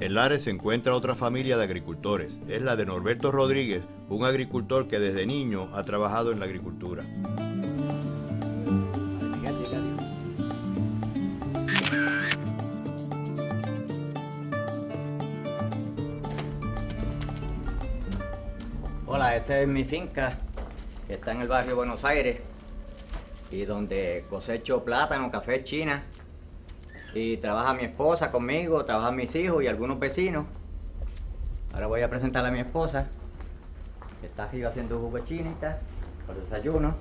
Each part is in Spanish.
En Lares se encuentra otra familia de agricultores. Es la de Norberto Rodríguez, un agricultor que desde niño ha trabajado en la agricultura. Hola, esta es mi finca, que está en el barrio Buenos Aires, y donde cosecho plátano, café, china. Y trabaja mi esposa conmigo, trabajan mis hijos y algunos vecinos. Ahora voy a presentar a mi esposa, que está arriba haciendo jugo de chinita por el desayuno.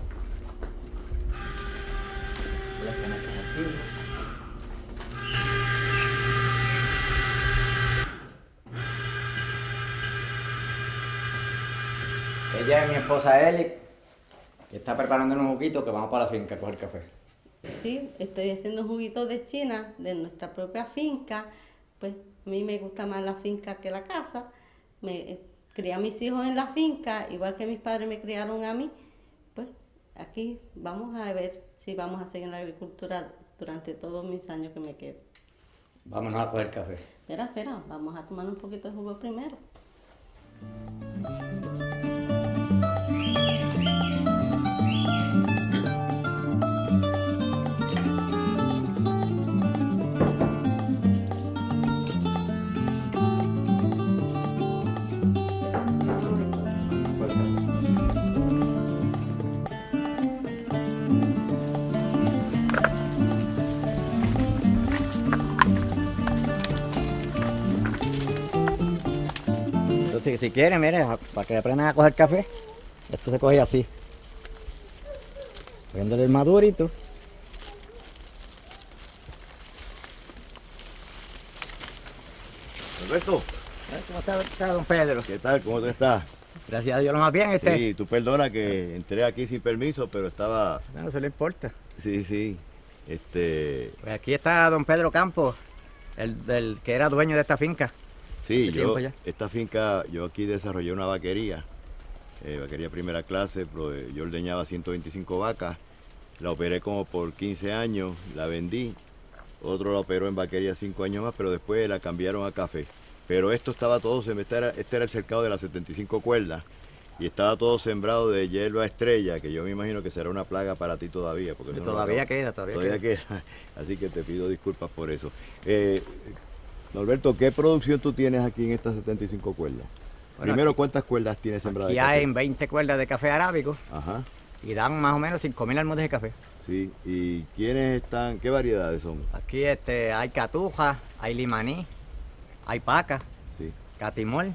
Las canastas aquí. Ella es mi esposa Elix, que está preparando unos juguitos que vamos para la finca a coger café. Sí, estoy haciendo juguitos de china de nuestra propia finca. Pues a mí me gusta más la finca que la casa. Me crié a mis hijos en la finca, igual que mis padres me criaron a mí. Pues aquí vamos a ver si vamos a seguir en la agricultura durante todos mis años que me quedo. Vámonos a coger café. Espera, vamos a tomar un poquito de jugo primero. Si quieren, miren, para que aprendan a coger café, esto se coge así, poniéndole el madurito. Norberto, ¿cómo está don Pedro? ¿Qué tal? ¿Cómo te estás? Gracias a Dios, lo más bien. Sí, tú perdona que entré aquí sin permiso, pero estaba... No se le importa. Sí. Pues aquí está don Pedro Campos, el que era dueño de esta finca. Sí, esta finca, yo aquí desarrollé una vaquería, primera clase. Yo ordeñaba 125 vacas, la operé como por 15 años, la vendí, otro la operó en vaquería 5 años más, pero después la cambiaron a café. Pero esto estaba todo, este era el cercado de las 75 cuerdas, y estaba todo sembrado de hierba estrella, que yo me imagino que será una plaga para ti todavía. Porque todavía queda. Así que te pido disculpas por eso. Norberto, ¿qué producción tú tienes aquí en estas 75 cuerdas? Bueno, primero, ¿cuántas cuerdas tienes sembradas? Ya hay 20 cuerdas de café arábico. Ajá. Y dan más o menos 5.000 almudes de café. Sí, ¿y quiénes están? ¿Qué variedades son? Aquí hay catuja, hay limaní, hay paca, sí, catimol.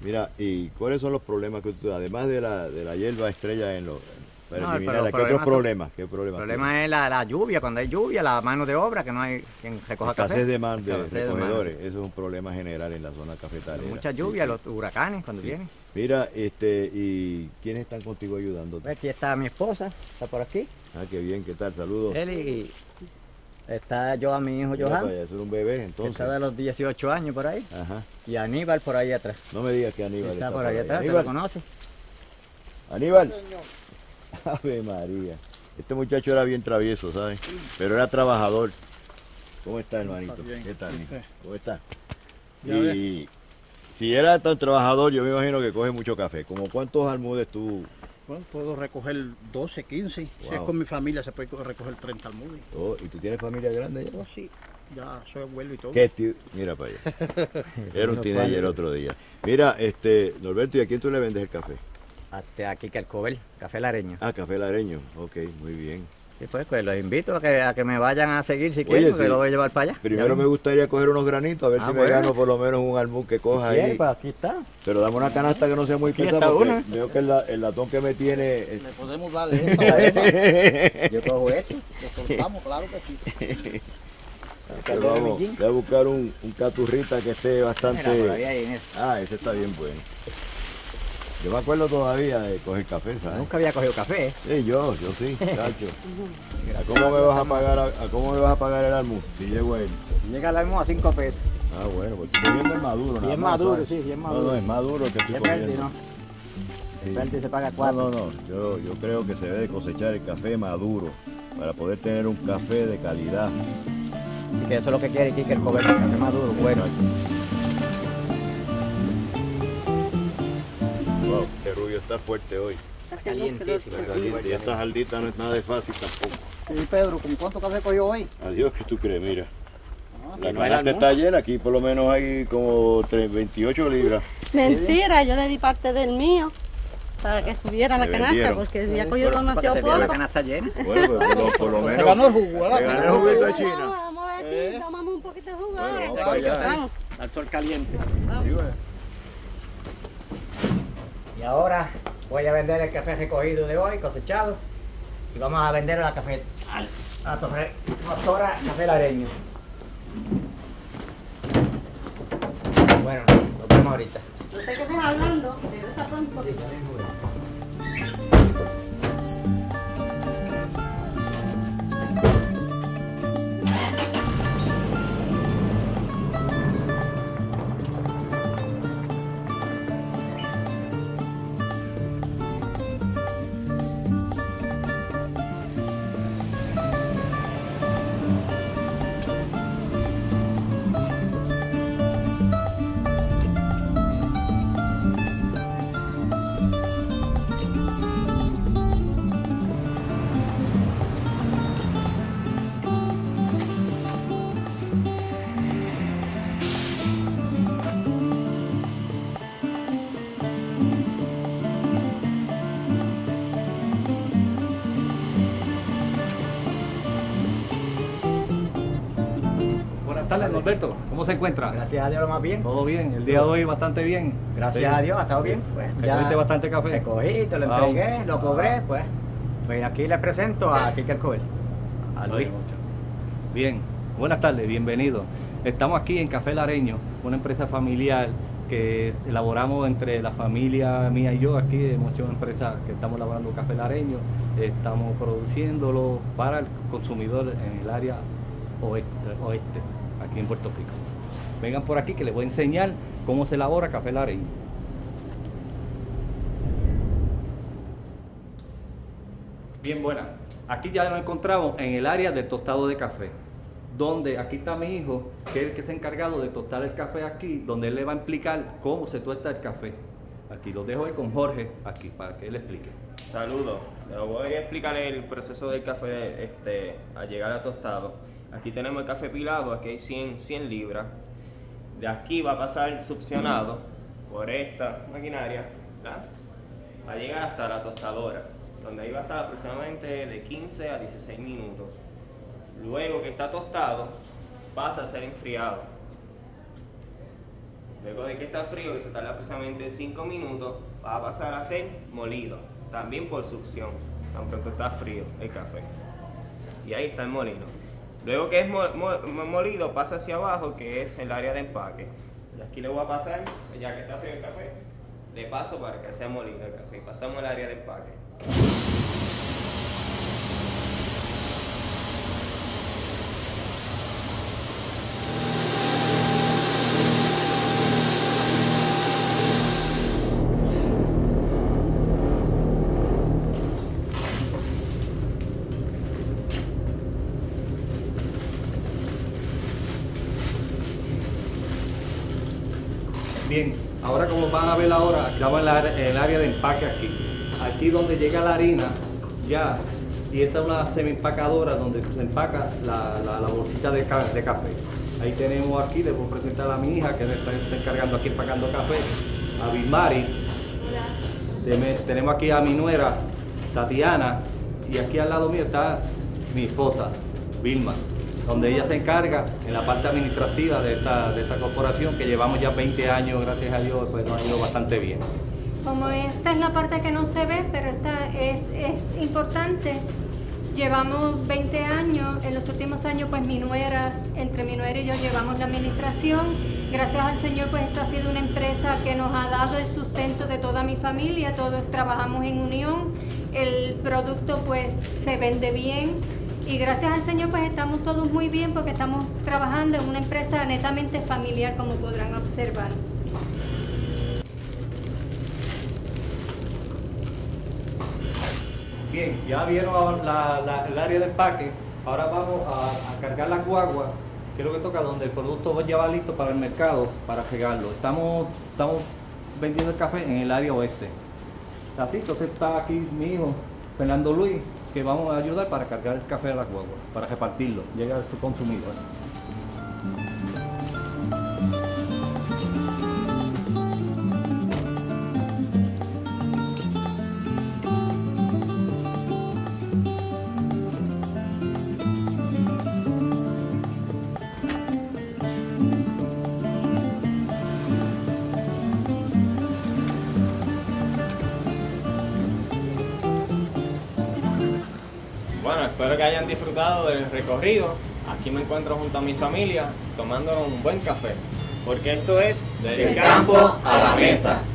Mira, ¿y cuáles son los problemas que tú, además de la hierba estrella en los... ¿Qué otros problemas? El problema es la lluvia, cuando hay lluvia, la mano de obra, que no hay quien recoja café. Escasez de mano de recogedores, eso es un problema general en la zona cafetalera. Mucha lluvia, sí, los huracanes cuando vienen. Mira, ¿y quiénes están contigo ayudándote? Aquí está mi esposa, está por aquí. Ah, qué bien, ¿qué tal? Saludos. Él y está yo a mi hijo Jorge. Eso era un bebé, entonces. Está de los 18 años por ahí. Ajá. Y Aníbal por ahí atrás. No me digas que Aníbal está por ahí atrás, ¿te lo conoces? Aníbal. Ave María, este muchacho era bien travieso, ¿sabes? Pero era trabajador. ¿Cómo está, hermanito? Bien. ¿Qué tal? ¿Cómo está? Y si era tan trabajador, yo me imagino que coge mucho café. ¿Cómo cuántos almudes tú...? Bueno, puedo recoger 12, 15. Wow. Si es con mi familia, se puede recoger 30 almudes. Oh, ¿y tú tienes familia grande ya? Oh, sí. Ya soy abuelo y todo. Mira para allá. Era un teenager el otro día. Mira, Norberto, ¿y a quién tú le vendes el café? Hasta aquí que Alcover, Café Lareño. Ah, Café Lareño, ok, muy bien. Sí, pues los invito a que me vayan a seguir si quieren, porque sí, lo voy a llevar para allá. Primero me gustaría coger unos granitos, a ver si me gano por lo menos un almud que coja ahí. Sí, pues aquí está. Pero dame una canasta que no sea muy pesada, porque veo que el latón que me tiene... Le podemos darle esto a esa. Yo cojo esto, lo cortamos, claro que sí. Pero vamos, voy a buscar un caturrita que esté bastante... Ah, ese está bien bueno. Yo me acuerdo todavía de coger café, ¿sabes? Nunca había cogido café. Sí, yo sí, cacho. ¿A cómo me vas a pagar el almuerzo? Si llego a él. Si llega el almuerzo a 5 pesos. Ah, bueno, porque estoy viendo el maduro. Si es maduro, ¿sabes? Sí, si es maduro. No, es maduro que estoy comiendo. Es verde, ¿no? Es verde, se paga 4. No, yo creo que se debe cosechar el café maduro para poder tener un café de calidad. que eso es lo que quiere aquí, que el coberto esté más duro, bueno eso. Wow, este rubio está fuerte hoy. Está calientísimo. Y estas alditas no es nada de fácil tampoco. Sí, Pedro, ¿con cuánto café cogió hoy? Adiós, que tú crees, mira. La canasta está llena, aquí por lo menos hay como 28 libras. Mentira, yo le di parte del mío para que subiera la canasta, porque ya cogió demasiado poco. La canasta llena. Bueno, pues, por lo menos. Se ganó el jugo, ¿verdad? Se ganó el juguito de China. Vamos a ver, tomamos un poquito de jugo. Vamos al sol caliente. Y ahora voy a vender el café recogido de hoy, cosechado, y vamos a vender la café a Tosora Café Lareño. Bueno, nos vemos ahorita. No sé qué estén hablando, pero está pronto. Buenas tardes, Norberto. ¿Cómo se encuentra? Gracias a Dios, lo más bien. Todo bien, el día de hoy bastante bien. Gracias a Dios, ha estado bien. Pues, ¿recogiste bastante café? Recogí, te lo entregué, lo cobré, pues aquí les presento a Kike Cover. A Luis. Bien, buenas tardes, bienvenido. Estamos aquí en Café Lareño, una empresa familiar que elaboramos entre la familia mía y yo aquí, de muchas empresas que estamos elaborando café lareño, estamos produciéndolo para el consumidor en el área oeste. Aquí en Puerto Rico. Vengan por aquí que les voy a enseñar cómo se elabora café lareño. Bien, buena. Aquí ya nos encontramos en el área del tostado de café, donde aquí está mi hijo, que es el que se ha encargado de tostar el café aquí, donde él le va a explicar cómo se tosta el café. Aquí lo dejo con Jorge, aquí, para que él explique. Saludos. Les voy a explicar el proceso del café al llegar al tostado. Aquí tenemos el café pilado, aquí hay 100 libras. De aquí va a pasar succionado por esta maquinaria, ¿verdad? Va a llegar hasta la tostadora, donde ahí va a estar aproximadamente de 15 a 16 minutos. Luego que está tostado, pasa a ser enfriado. Luego de que está frío, que se tarda aproximadamente 5 minutos, va a pasar a ser molido, también por succión, tan pronto está frío el café. Y ahí está el molino. Luego que es molido, pasa hacia abajo, que es el área de empaque. Y aquí le voy a pasar, ya que está frío el café, le paso para que sea molido el café. Pasamos al área de empaque. Bien, ahora como van a ver ahora, estamos en el área de empaque aquí. Aquí donde llega la harina, ya, y esta es una semi-empacadora donde se empaca la bolsita de café. Ahí tenemos aquí, les voy a presentar a mi hija que le está encargando aquí empacando café, a Vilmari. Tenemos aquí a mi nuera, Tatiana, y aquí al lado mío está mi esposa, Vilma, donde ella se encarga en la parte administrativa de esta corporación que llevamos ya 20 años, gracias a Dios, pues nos ha ido bastante bien. Como esta es la parte que no se ve, pero esta es importante, llevamos 20 años, en los últimos años pues entre mi nuera y yo llevamos la administración, gracias al Señor pues esto ha sido una empresa que nos ha dado el sustento de toda mi familia, todos trabajamos en unión, el producto pues se vende bien. Y gracias al Señor pues estamos todos muy bien porque estamos trabajando en una empresa netamente familiar, como podrán observar. Bien, ya vieron el área de empaque, ahora vamos a cargar la guagua que es lo que toca, donde el producto ya va listo para el mercado, para regarlo. Estamos vendiendo el café en el área oeste. Así, entonces está aquí mi hijo, Fernando Luis, que vamos a ayudar para cargar el café de la guagua, para repartirlo, llega a su consumidor. Espero que hayan disfrutado del recorrido. Aquí me encuentro junto a mi familia tomando un buen café, porque esto es Del campo a la mesa.